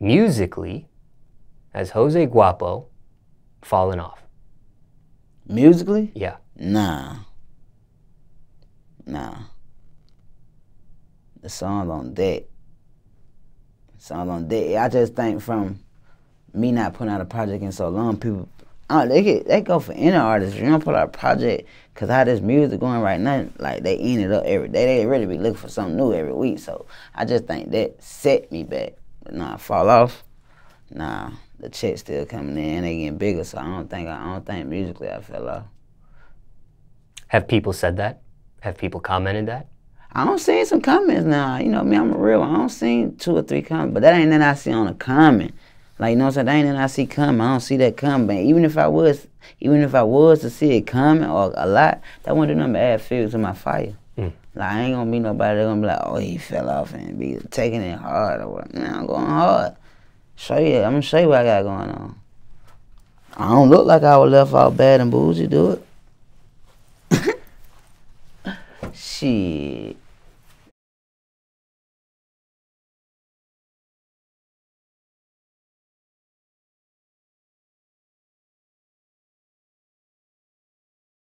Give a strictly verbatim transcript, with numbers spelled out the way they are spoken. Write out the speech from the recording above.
musically has Jose Guapo fallen off? Musically? Yeah. Nah. Nah. The song on deck. The song on deck. I just think from me not putting out a project in so long, people, oh, they get, they go for any artist. You don't put out a project, because how this music going right now, like they end it up every day. They really be looking for something new every week. So I just think that set me back. But nah, I fall off. Nah, the checks still coming in and they getting bigger. So I don't think I don't think musically I fell off. Have people said that? Have people commented that? I don't see some comments now. You know me, I'm a real one. I don't see two or three comments, but that ain't nothing I see on a comment. Like, you know what I'm saying? That ain't nothing I see coming. I don't see that coming. But even if I was, even if I was to see it coming or a lot, that wouldn't do nothing but add fuel to my fire. Mm. Like, I ain't gonna be nobody that's gonna be like, oh, he fell off and be taking it hard or what. Man, I'm going hard. Show you, I'm gonna show you what I got going on. I don't look like I was left out bad and bougie, do it. Shit.